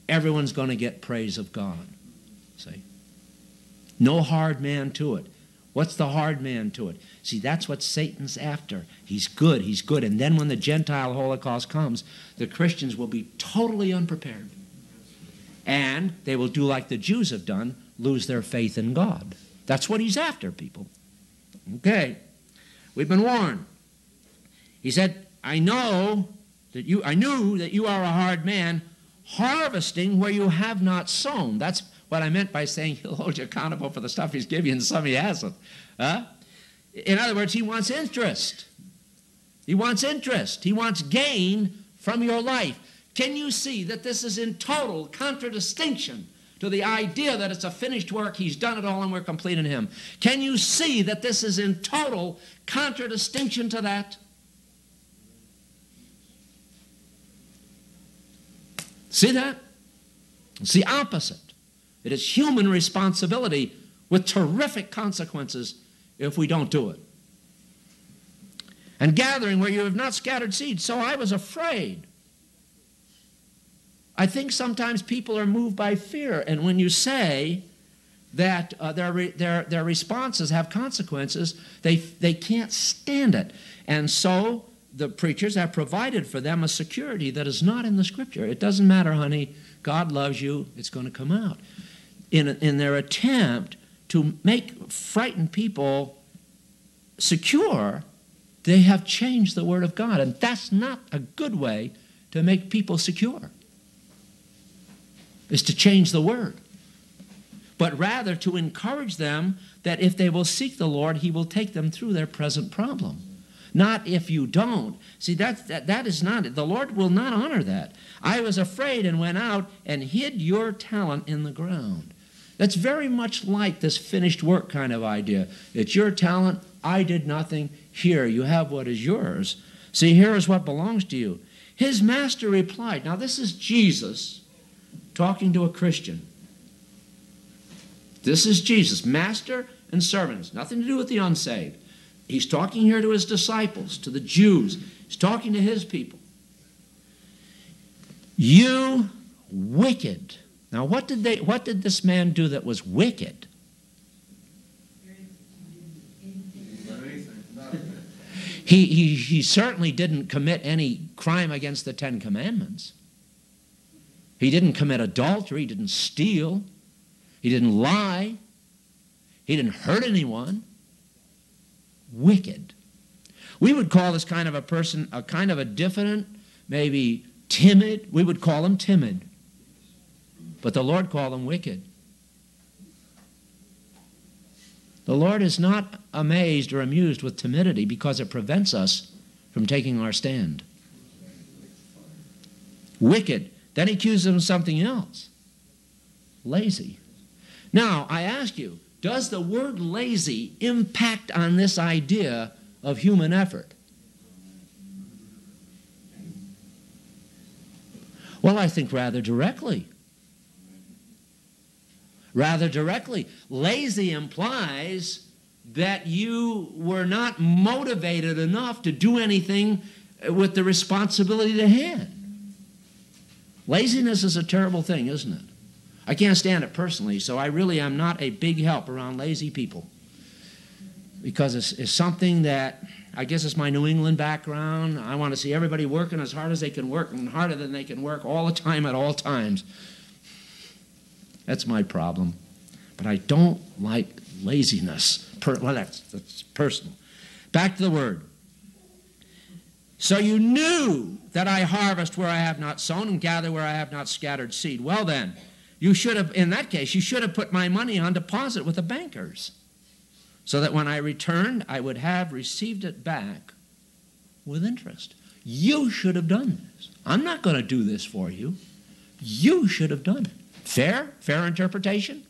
everyone's going to get praise of God. See? No hard man to it. What's the hard man to it? See, that's what Satan's after. He's good. And then when the Gentile Holocaust comes, the Christians will be totally unprepared. And they will do like the Jews have done, lose their faith in God. That's what he's after, people. Okay. We've been warned. He said, I knew that you are a hard man, harvesting where you have not sown. That's what I meant by saying he'll hold you accountable for the stuff he's given you and some he hasn't. Huh? In other words, he wants interest. He wants interest. He wants gain from your life. Can you see that this is in total contradistinction to the idea that it's a finished work, he's done it all, and we're complete in him? Can you see that this is in total contradistinction to that? See that? It's the opposite. It is human responsibility with terrific consequences if we don't do it. And gathering where you have not scattered seed, so I was afraid. I think sometimes people are moved by fear, and when you say that their responses have consequences, they can't stand it. And so the preachers have provided for them a security that is not in the Scripture. It doesn't matter, honey. God loves you. It's going to come out. In their attempt to make frightened people secure, they have changed the Word of God. And that's not a good way to make people secure, is to change the Word. But rather to encourage them that if they will seek the Lord, He will take them through their present problem. Not if you don't. See, that is not it. The Lord will not honor that. I was afraid and went out and hid your talent in the ground. That's very much like this finished work kind of idea. It's your talent. I did nothing. Here, you have what is yours. See, here is what belongs to you. His master replied. Now, this is Jesus talking to a Christian. This is Jesus, master and servants. Nothing to do with the unsaved. He's talking here to his disciples, to the Jews. He's talking to his people. You wicked. Now, what did this man do that was wicked? He certainly didn't commit any crime against the 10 Commandments. He didn't commit adultery. He didn't steal. He didn't lie. He didn't hurt anyone. Wicked. We would call this kind of a person a kind of a diffident, maybe timid. We would call him timid. But the Lord called him wicked. The Lord is not amazed or amused with timidity because it prevents us from taking our stand. Wicked. Then he accuses him of something else. Lazy. Now, I ask you, does the word lazy impact on this idea of human effort? Well, I think rather directly. Rather directly. Lazy implies that you were not motivated enough to do anything with the responsibility at hand. Laziness is a terrible thing, isn't it? I can't stand it personally, so I really am not a big help around lazy people, because it's something that, I guess it's my New England background. I want to see everybody working as hard as they can work and harder than they can work all the time at all times. That's my problem. But I don't like laziness. Well, that's personal. Back to the word. So you knew that I harvest where I have not sown and gather where I have not scattered seed. Well then, you should have, in that case, you should have put my money on deposit with the bankers, so that when I returned, I would have received it back with interest. You should have done this. I'm not going to do this for you. You should have done it. Fair? Fair interpretation?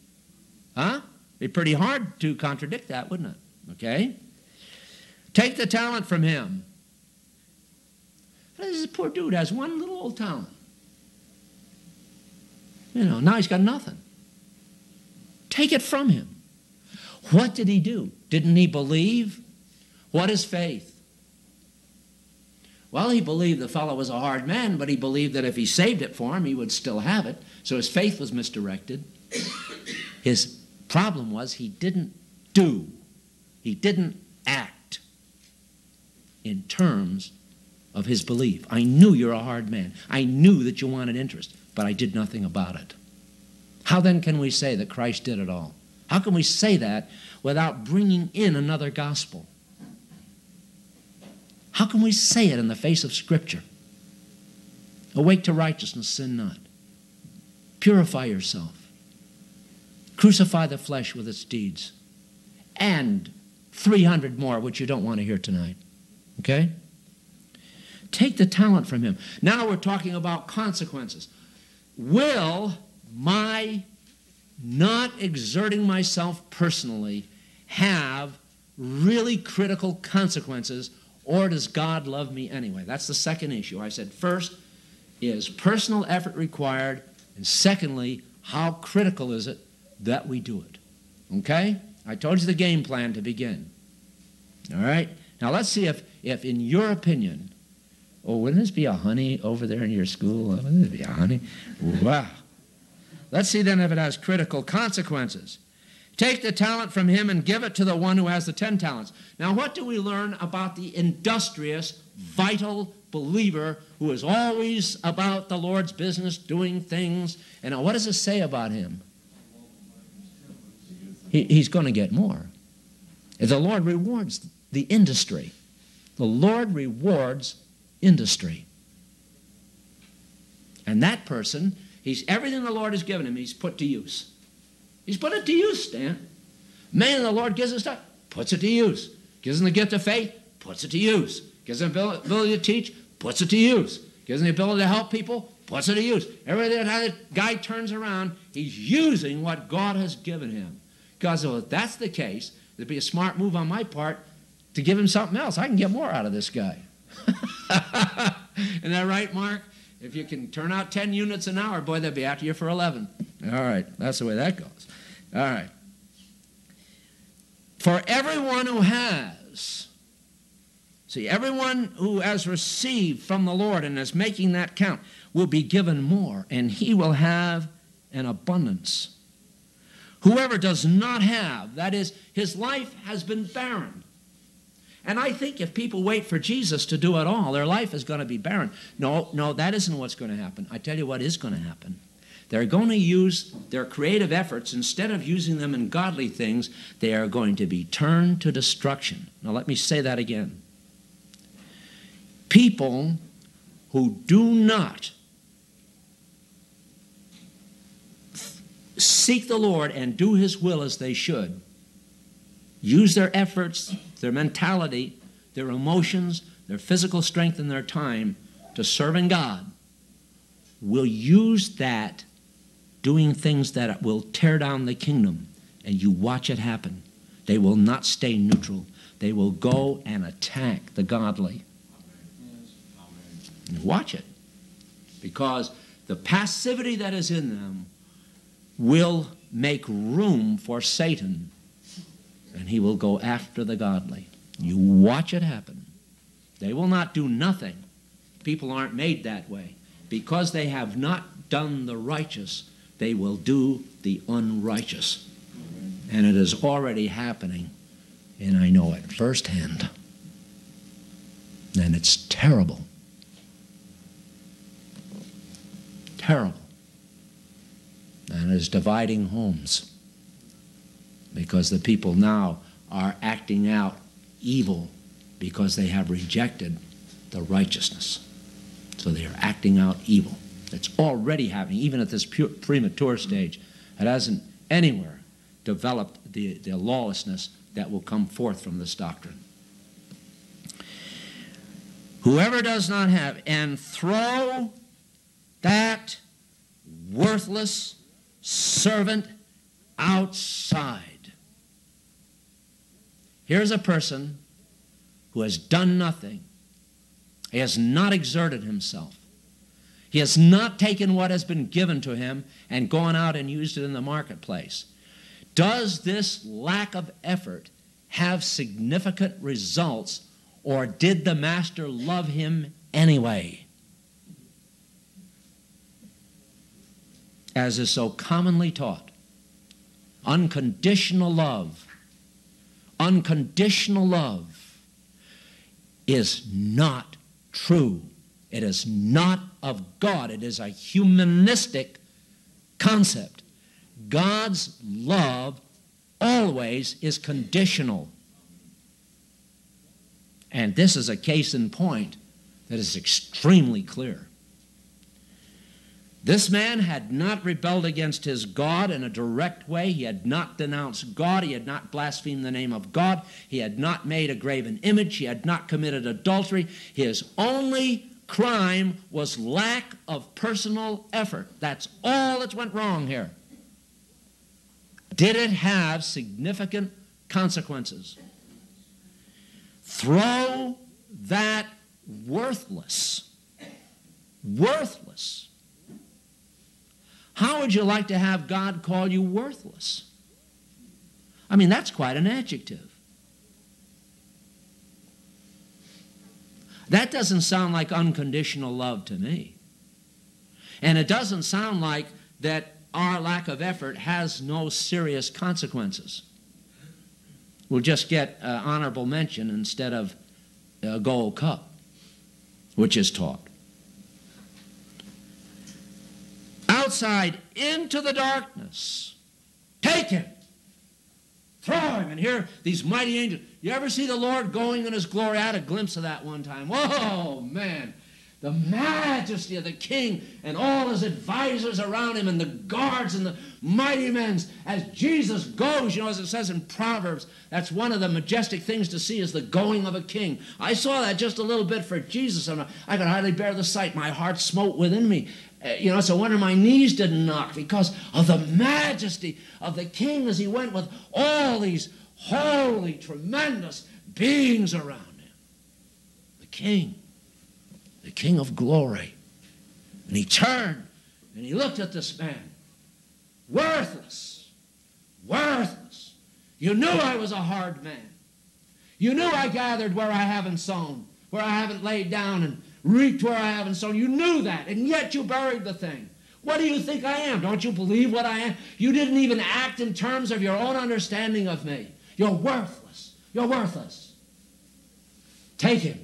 Huh? It'd be pretty hard to contradict that, wouldn't it? Okay? Take the talent from him. This poor dude has one little old talent. You know, now he's got nothing. Take it from him. What did he do? Didn't he believe? What is faith? Well, he believed the fellow was a hard man, but he believed that if he saved it for him, he would still have it. So his faith was misdirected. His problem was he didn't do. He didn't act in terms of his belief. I knew you're a hard man. I knew that you wanted interest, but I did nothing about it. How then can we say that Christ did it all? How can we say that without bringing in another gospel? How can we say it in the face of Scripture? Awake to righteousness, sin not. Purify yourself. Crucify the flesh with its deeds. And 300 more, which you don't want to hear tonight. Okay? Take the talent from him. Now we're talking about consequences. Will my not exerting myself personally have really critical consequences, or does God love me anyway? That's the second issue. I said first is personal effort required, and secondly, how critical is it that we do it? Okay? I told you the game plan to begin. All right? Now let's see if in your opinion... Oh, wouldn't this be a honey over there in your school? Wouldn't this be a honey? Wow. Let's see then if it has critical consequences. Take the talent from him and give it to the one who has the 10 talents. Now, what do we learn about the industrious, vital believer who is always about the Lord's business, doing things? And what does it say about him? He's going to get more. The Lord rewards the industry. The Lord rewards industry. And that person, everything the Lord has given him, he's put to use. He's put it to use, Stan. Man, the Lord gives him stuff, puts it to use. Gives him the gift of faith, puts it to use. Gives him the ability to teach, puts it to use. Gives him the ability to help people, puts it to use. Every time that guy turns around, he's using what God has given him. God said, well, if that's the case, it'd be a smart move on my part to give him something else. I can get more out of this guy. Isn't that right, Mark? If you can turn out 10 units an hour, boy, they'll be after you for 11. All right, that's the way that goes. All right. For everyone who has, see, everyone who has received from the Lord and is making that count will be given more, and he will have an abundance. Whoever does not have, that is, his life has been barren. And I think if people wait for Jesus to do it all, their life is going to be barren. No, that isn't what's going to happen. I tell you what is going to happen. They're going to use their creative efforts. Instead of using them in godly things, they are going to be turned to destruction. Now, let me say that again. People who do not seek the Lord and do His will as they should, use their efforts, their mentality, their emotions, their physical strength, and their time to serve in God, will use that doing things that will tear down the kingdom, and you watch it happen. They will not stay neutral. They will go and attack the godly. And watch it, because the passivity that is in them will make room for Satan, and he will go after the godly. You watch it happen. They will not do nothing. People aren't made that way. Because they have not done the righteous, they will do the unrighteous. And it is already happening, and I know it firsthand. And it's terrible. Terrible. And it is dividing homes, because the people now are acting out evil because they have rejected the righteousness. So they are acting out evil. It's already happening, even at this premature stage. It hasn't anywhere developed the lawlessness that will come forth from this doctrine. Whoever does not have, and throw that worthless servant outside. Here's a person who has done nothing. He has not exerted himself. He has not taken what has been given to him and gone out and used it in the marketplace. Does this lack of effort have significant results, or did the master love him anyway? As is so commonly taught, unconditional love, is not true. It is not of God. It is a humanistic concept. God's love always is conditional. And this is a case in point that is extremely clear. This man had not rebelled against his God in a direct way. He had not denounced God. He had not blasphemed the name of God. He had not made a graven image. He had not committed adultery. His only crime was lack of personal effort. That's all that went wrong here. Did it have significant consequences? Throw that worthless. How would you like to have God call you worthless? I mean, that's quite an adjective. That doesn't sound like unconditional love to me. And it doesn't sound like that our lack of effort has no serious consequences. We'll just get honorable mention instead of a gold cup, which is taught. Outside into the darkness. Take him. Throw him. And here, these mighty angels. You ever see the Lord going in his glory? I had a glimpse of that one time. Whoa, man. The majesty of the king and all his advisors around him and the guards and the mighty men. As Jesus goes, you know, as it says in Proverbs, that's one of the majestic things to see is the going of a king. I saw that just a little bit for Jesus. And I could hardly bear the sight. My heart smote within me. You know, it's a wonder my knees didn't knock because of the majesty of the king as he went with all these holy, tremendous beings around him. The king of glory. And he turned and he looked at this man. Worthless, worthless. You knew I was a hard man. You knew I gathered where I haven't sown, where I haven't laid down and reaped where I haven't sown. You knew that, and yet you buried the thing. What do you think I am? Don't you believe what I am? You didn't even act in terms of your own understanding of me. You're worthless. You're worthless. Take him.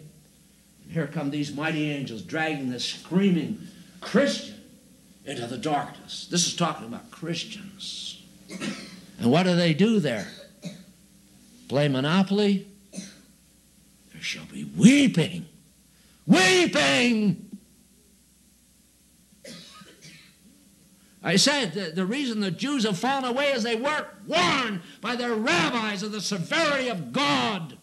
And here come these mighty angels dragging this screaming Christian into the darkness. This is talking about Christians. And what do they do there? Play Monopoly? There shall be weeping. Weeping! I said the reason the Jews have fallen away is they weren't warned by their rabbis of the severity of God.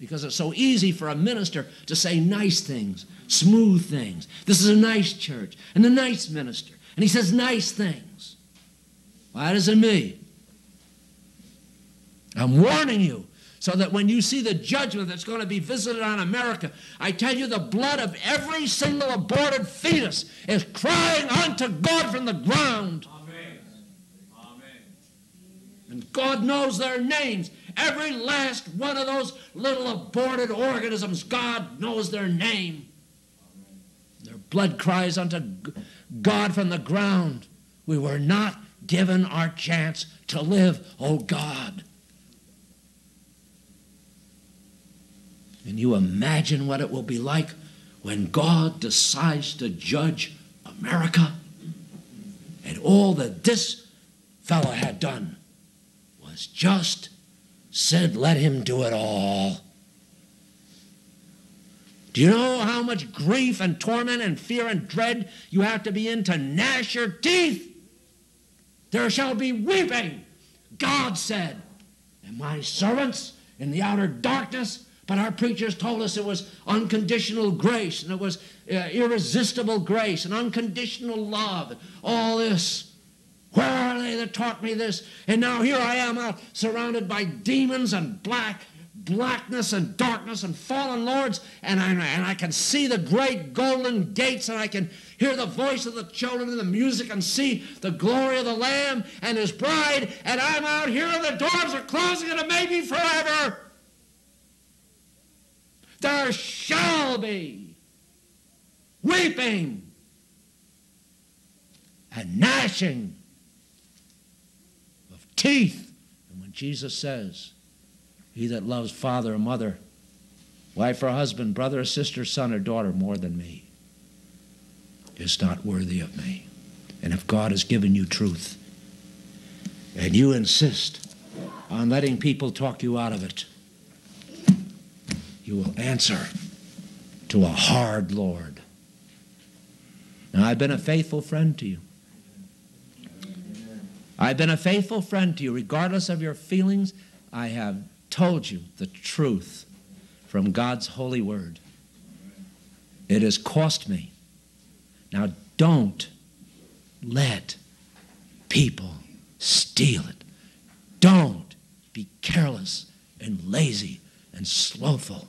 Because it's so easy for a minister to say nice things, smooth things. This is a nice church and a nice minister. And he says nice things. Why does it me? I'm warning you. So that when you see the judgment that's going to be visited on America, I tell you the blood of every single aborted fetus is crying unto God from the ground. Amen. Amen. And God knows their names. Every last one of those little aborted organisms, God knows their name. Amen. Their blood cries unto God from the ground. We were not given our chance to live, O God. Can you imagine what it will be like when God decides to judge America? And all that this fellow had done was just said, let him do it all. Do you know how much grief and torment and fear and dread you have to be in to gnash your teeth? There shall be weeping, God said, and my servants in the outer darkness. But our preachers told us it was unconditional grace and it was irresistible grace and unconditional love and all this. Where are they that taught me this? And now here I am out surrounded by demons and blackness and darkness and fallen lords, and I can see the great golden gates, and I can hear the voice of the children and the music and see the glory of the Lamb and his bride, and I'm out here and the doors are closing and it may be forever. There shall be weeping and gnashing of teeth. And when Jesus says, he that loves father or mother, wife or husband, brother or sister, son or daughter more than me, is not worthy of me. And if God has given you truth and you insist on letting people talk you out of it, you will answer to a hard Lord. Now, I've been a faithful friend to you. I've been a faithful friend to you. Regardless of your feelings, I have told you the truth from God's holy word. It has cost me. Now, don't let people steal it. Don't be careless and lazy and slothful,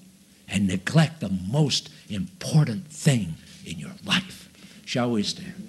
and neglect the most important thing in your life. Shall we stand?